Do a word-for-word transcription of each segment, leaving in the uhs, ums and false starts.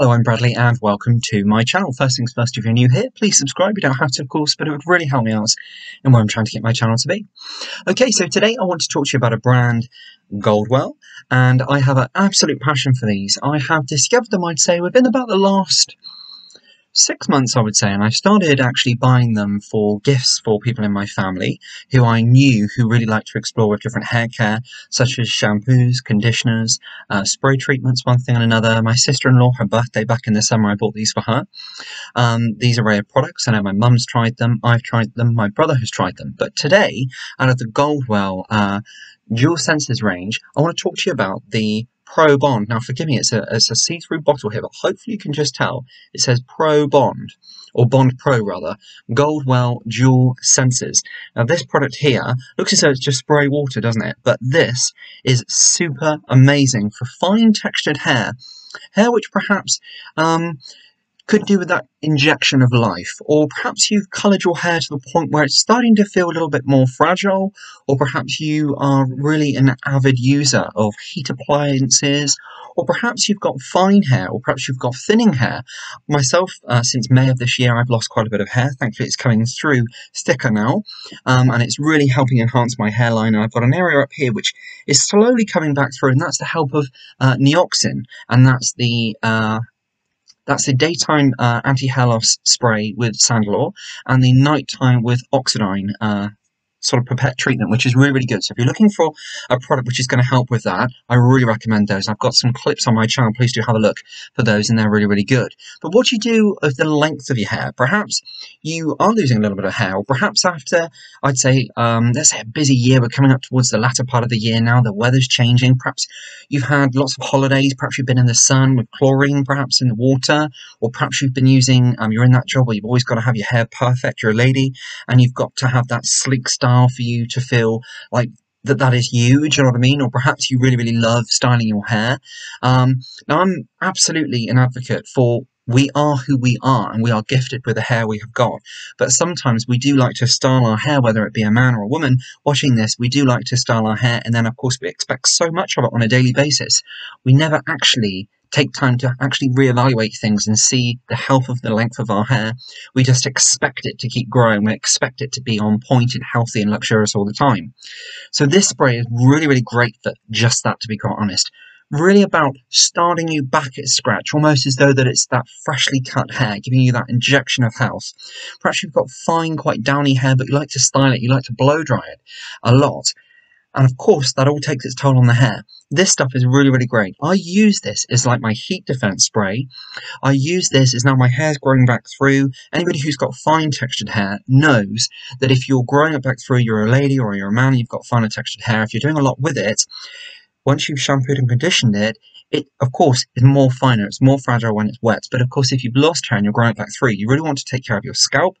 Hello, I'm Bradley and welcome to my channel. First things first, if you're new here, please subscribe. You don't have to, of course, but it would really help me out in where I'm trying to get my channel to be. Okay, so today I want to talk to you about a brand, Goldwell, and I have an absolute passion for these. I have discovered them, I'd say, within about the last six months, I would say, and I started actually buying them for gifts for people in my family who I knew who really liked to explore with different hair care, such as shampoos, conditioners, uh, spray treatments, one thing and another. My sister-in-law, her birthday back in the summer, I bought these for her. Um, these array of products, I know my mum's tried them, I've tried them, my brother has tried them, but today, out of the Goldwell uh, Dualsense range, I want to talk to you about the Pro Bond. Now, forgive me, it's a, it's a see-through bottle here, but hopefully you can just tell it says Pro Bond, or Bond Pro rather, Goldwell Dualsense. Now, this product here looks as though it's just spray water, doesn't it? But this is super amazing for fine textured hair, hair which perhaps um, could do with that injection of life, or perhaps you've coloured your hair to the point where it's starting to feel a little bit more fragile, or perhaps you are really an avid user of heat appliances, or perhaps you've got fine hair, or perhaps you've got thinning hair. Myself, uh, since May of this year, I've lost quite a bit of hair. Thankfully, it's coming through thicker now, um, and it's really helping enhance my hairline. And I've got an area up here which is slowly coming back through, and that's the help of uh, Neoxin, and that's the uh, That's the daytime uh, anti-hair loss spray with sandalore, and the nighttime with oxidine uh, sort of pipette treatment, which is really, really good. So if you're looking for a product which is going to help with that, I really recommend those. I've got some clips on my channel. Please do have a look for those, and they're really, really good. But what do you do with the length of your hair? Perhaps you are losing a little bit of hair, or perhaps after, I'd say, um, let's say a busy year, we're coming up towards the latter part of the year now, the weather's changing, perhaps you've had lots of holidays, perhaps you've been in the sun with chlorine, perhaps in the water, or perhaps you've been using, um, you're in that job where you've always got to have your hair perfect, you're a lady, and you've got to have that sleek style for you to feel like that that is you, do you know what I mean? Or perhaps you really, really love styling your hair. Um, now, I'm absolutely an advocate for we are who we are, and we are gifted with the hair we have got. But sometimes we do like to style our hair, whether it be a man or a woman watching this, we do like to style our hair, and then, of course, we expect so much of it on a daily basis. We never actually take time to actually reevaluate things and see the health of the length of our hair. We just expect it to keep growing. We expect it to be on point and healthy and luxurious all the time. So this spray is really, really great for just that, to be quite honest. Really about starting you back at scratch, almost as though that it's that freshly cut hair, giving you that injection of health. Perhaps you've got fine, quite downy hair, but you like to style it, you like to blow dry it a lot. And of course, that all takes its toll on the hair. This stuff is really, really great. I use this as like my heat defense spray. I use this as now my hair's growing back through. Anybody who's got fine textured hair knows that if you're growing it back through, you're a lady or you're a man, you've got finer textured hair, if you're doing a lot with it, once you've shampooed and conditioned it, it, of course, is more finer, it's more fragile when it's wet. But, of course, if you've lost hair and you're growing it back through, you really want to take care of your scalp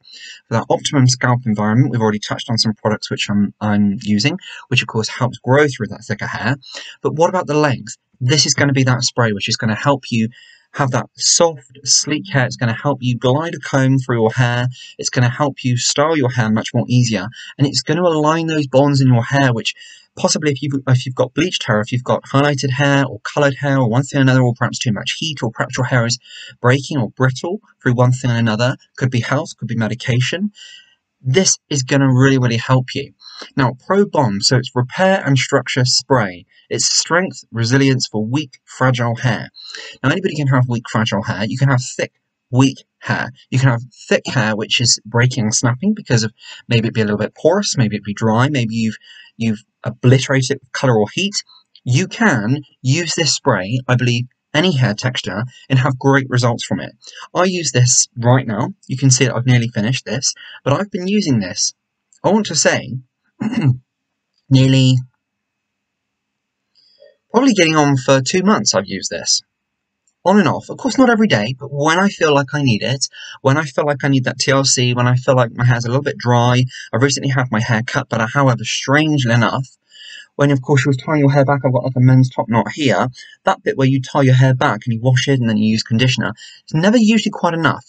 for that optimum scalp environment. We've already touched on some products which I'm, I'm using, which, of course, helps grow through that thicker hair. But what about the length? This is going to be that spray which is going to help you have that soft, sleek hair. It's going to help you glide a comb through your hair. It's going to help you style your hair much more easier. And it's going to align those bonds in your hair, which possibly if you've, if you've got bleached hair, if you've got highlighted hair or coloured hair or one thing or another, or perhaps too much heat, or perhaps your hair is breaking or brittle through one thing or another, could be health, could be medication. This is going to really, really help you. Now, Pro Bond, so it's repair and structure spray. It's strength, resilience for weak, fragile hair. Now, anybody can have weak, fragile hair. You can have thick, weak hair. You can have thick hair which is breaking and snapping because of maybe it be a little bit porous, maybe it be dry, maybe you've you've obliterated it with colour or heat. You can use this spray, I believe, any hair texture and have great results from it. I use this right now. You can see that I've nearly finished this, but I've been using this, I want to say, nearly, probably getting on for two months I've used this. On and off. Of course, not every day, but when I feel like I need it, when I feel like I need that T L C, when I feel like my hair's a little bit dry. I've recently had my hair cut, but I, however, strangely enough, when, of course, you're tying your hair back, I've got like a men's top knot here, that bit where you tie your hair back and you wash it and then you use conditioner, it's never usually quite enough.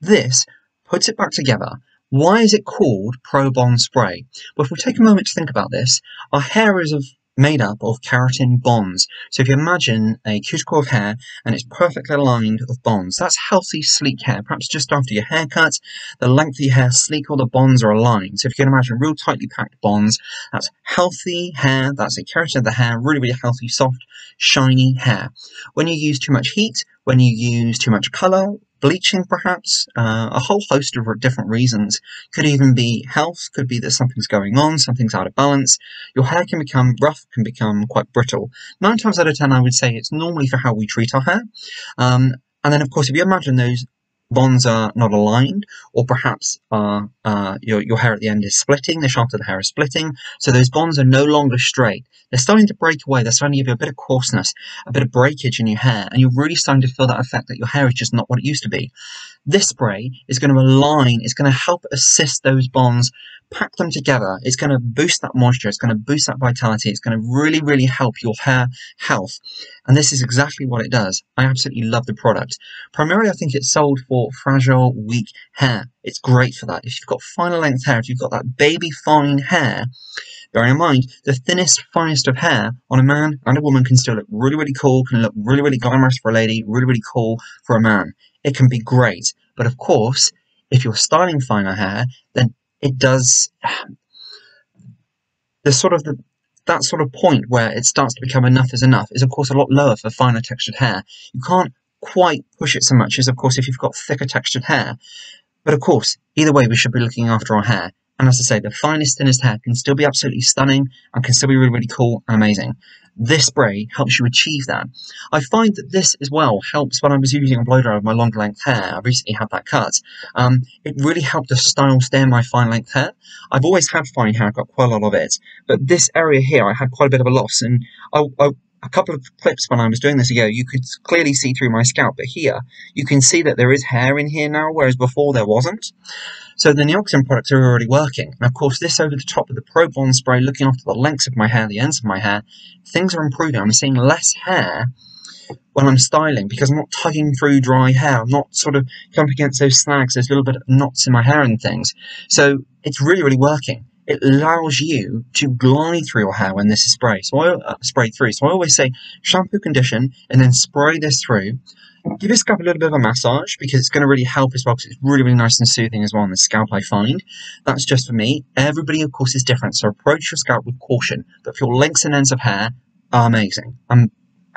This puts it back together. Why is it called Pro Bond Spray? Well, if we take a moment to think about this, our hair is of made up of keratin bonds. So if you imagine a cuticle of hair and it's perfectly aligned with bonds, that's healthy, sleek hair. Perhaps just after your haircut, the lengthy hair, sleek, all the bonds are aligned. So if you can imagine real tightly packed bonds, that's healthy hair, that's a keratin of the hair, really, really healthy, soft, shiny hair. When you use too much heat, when you use too much colour, bleaching perhaps, uh, a whole host of different reasons. Could even be health, could be that something's going on, something's out of balance. Your hair can become rough, can become quite brittle. Nine times out of ten, I would say it's normally for how we treat our hair. Um, and then, of course, if you imagine those bonds are not aligned, or perhaps are, uh, your, your hair at the end is splitting, the shaft of the hair is splitting, so those bonds are no longer straight. They're starting to break away, they're starting to give you a bit of coarseness, a bit of breakage in your hair, and you're really starting to feel that effect that your hair is just not what it used to be. This spray is going to align, it's going to help assist those bonds, pack them together, it's going to boost that moisture, it's going to boost that vitality, it's going to really, really help your hair health. And this is exactly what it does. I absolutely love the product. Primarily, I think it's sold for fragile, weak hair. It's great for that. If you've got finer length hair, if you've got that baby fine hair, bearing in mind, the thinnest, finest of hair on a man and a woman can still look really, really cool, can look really, really glamorous for a lady, really, really cool for a man. It can be great. But of course, if you're styling finer hair, then it does the sort of the that sort of point where it starts to become enough is enough is of course a lot lower for finer textured hair. You can't quite push it so much as of course if you've got thicker textured hair. But of course, either way, we should be looking after our hair. And as I say, the finest, thinnest hair can still be absolutely stunning and can still be really, really cool and amazing. This spray helps you achieve that. I find that this as well helps when I was using a blow dryer with my long length hair. I recently had that cut. Um, it really helped to style stare my fine length hair. I've always had fine hair, I've got quite a lot of it. But this area here, I had quite a bit of a loss. And I, I, a couple of clips when I was doing this ago, you could clearly see through my scalp. But here, you can see that there is hair in here now, whereas before there wasn't. So the Neoxin products are already working. And of course, this over the top of the Pro Bond spray, looking after the lengths of my hair, the ends of my hair, things are improving. I'm seeing less hair when I'm styling because I'm not tugging through dry hair. I'm not sort of coming against those snags, those little bit of knots in my hair and things. So it's really, really working. It allows you to glide through your hair when this is sprayed. So I uh, spray through. So I always say shampoo, condition, and then spray this through. Give your scalp a little bit of a massage because it's going to really help as well because it's really, really nice and soothing as well on the scalp, I find. That's just for me. Everybody, of course, is different, so approach your scalp with caution. But for your lengths and ends of hair, are amazing. I'm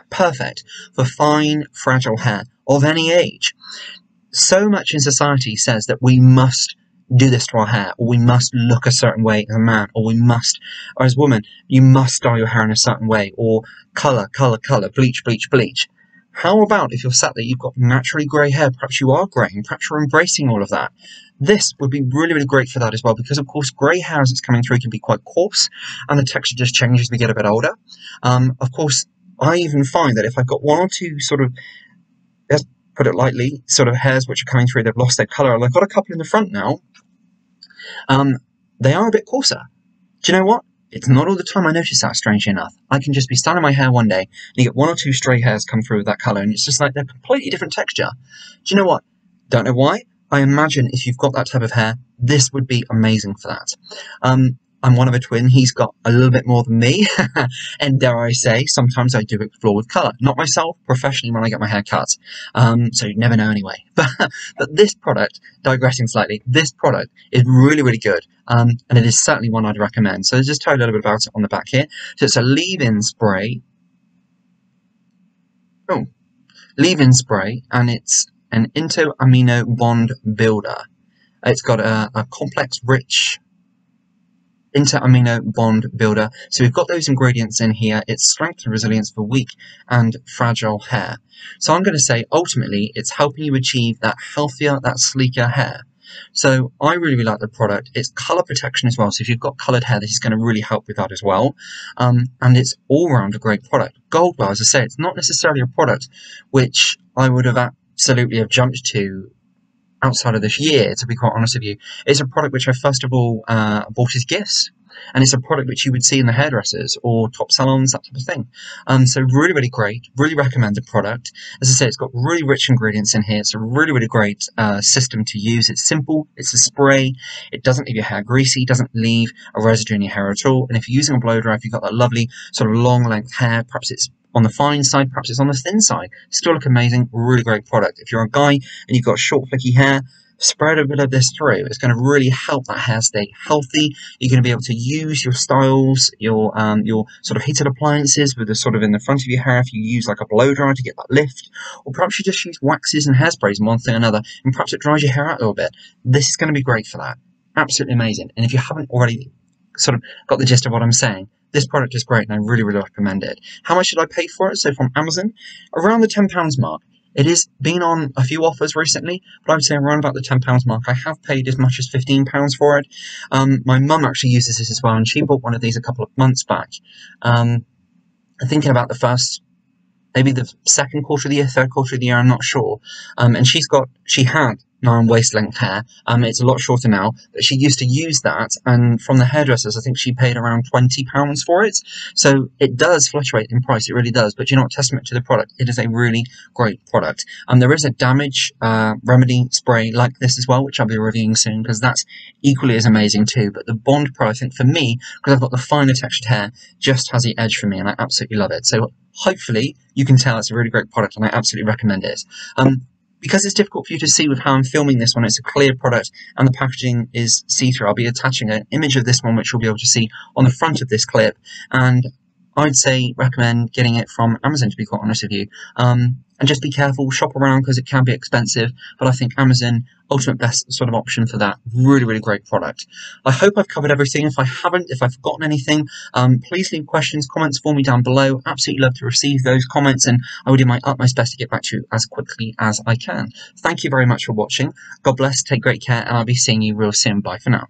perfect for fine, fragile hair of any age. So much in society says that we must do this to our hair, or we must look a certain way as a man, or we must, or as a woman, you must style your hair in a certain way, or colour, colour, colour, bleach, bleach, bleach. How about if you're sat there, you've got naturally grey hair, perhaps you are greying, perhaps you're embracing all of that. This would be really, really great for that as well, because of course grey hair as it's coming through can be quite coarse, and the texture just changes as we get a bit older. Um, of course, I even find that if I've got one or two sort of, let's put it lightly, sort of hairs which are coming through, they've lost their colour, and I've got a couple in the front now, um, they are a bit coarser. Do you know what? It's not all the time I notice that, strangely enough. I can just be styling my hair one day, and you get one or two stray hairs come through with that colour, and it's just like they're completely different texture. Do you know what? Don't know why. I imagine if you've got that type of hair, this would be amazing for that. Um, I'm one of a twin. He's got a little bit more than me. And dare I say, sometimes I do explore with colour. Not myself, professionally, when I get my hair cut. Um, so you never know anyway. But, but this product, digressing slightly, this product is really, really good. Um, and it is certainly one I'd recommend. So I'll just tell you a little bit about it on the back here. So it's a leave-in spray. Oh, leave-in spray. And it's an inter-amino bond builder. It's got a, a complex, rich inter-amino bond builder. So we've got those ingredients in here. It's strength and resilience for weak and fragile hair. So I'm going to say, ultimately, it's helping you achieve that healthier, that sleeker hair. So I really, really like the product. It's colour protection as well. So if you've got coloured hair, this is going to really help with that as well. Um, and it's all around a great product. Goldwell, as I say, it's not necessarily a product which I would have absolutely have jumped to outside of this year, to be quite honest with you. It's a product which I first of all uh, bought as gifts. and it's a product which you would see in the hairdressers or top salons, that type of thing. Um, so really, really great, really recommended product. As I say, it's got really rich ingredients in here. It's a really, really great uh, system to use. It's simple, it's a spray, it doesn't leave your hair greasy, doesn't leave a residue in your hair at all. And if you're using a blow dryer, if you've got that lovely sort of long length hair, perhaps it's on the fine side, perhaps it's on the thin side, still look amazing, really great product. If you're a guy and you've got short flicky hair, spread a bit of this through. It's going to really help that hair stay healthy. You're going to be able to use your styles, your um, your sort of heated appliances with the sort of in the front of your hair if you use like a blow dryer to get that lift, or perhaps you just use waxes and hairsprays and one thing or another, and perhaps it dries your hair out a little bit. This is going to be great for that. Absolutely amazing. And if you haven't already sort of got the gist of what I'm saying, this product is great and I really, really recommend it. How much should I pay for it? So from Amazon, around the ten pounds mark. It has been on a few offers recently, but I would say around about the ten pounds mark. I have paid as much as fifteen pounds for it. Um, my mum actually uses this as well, and she bought one of these a couple of months back. Um, I'm thinking about the first, maybe the second quarter of the year, third quarter of the year, I'm not sure. Um, and she's got, she had nine waist length hair. Um, it's a lot shorter now, but she used to use that, and from the hairdressers, I think she paid around twenty pounds for it. So it does fluctuate in price, it really does, but you know what, testament to the product, it is a really great product. Um, there is a damage uh, remedy spray like this as well, which I'll be reviewing soon, because that's equally as amazing too. But the Bond Pro, I think for me, because I've got the finer textured hair, just has the edge for me, and I absolutely love it. So hopefully you can tell it's a really great product, and I absolutely recommend it. Um, Because it's difficult for you to see with how I'm filming this one, it's a clear product and the packaging is see-through. I'll be attaching an image of this one, which you'll be able to see on the front of this clip. And I'd say recommend getting it from Amazon, to be quite honest with you. Um, and just be careful, shop around, because it can be expensive. But I think Amazon, ultimate best sort of option for that. Really, really great product. I hope I've covered everything. If I haven't, if I've forgotten anything, um, please leave questions, comments for me down below. Absolutely love to receive those comments, and I will do my utmost best to get back to you as quickly as I can. Thank you very much for watching. God bless, take great care, and I'll be seeing you real soon. Bye for now.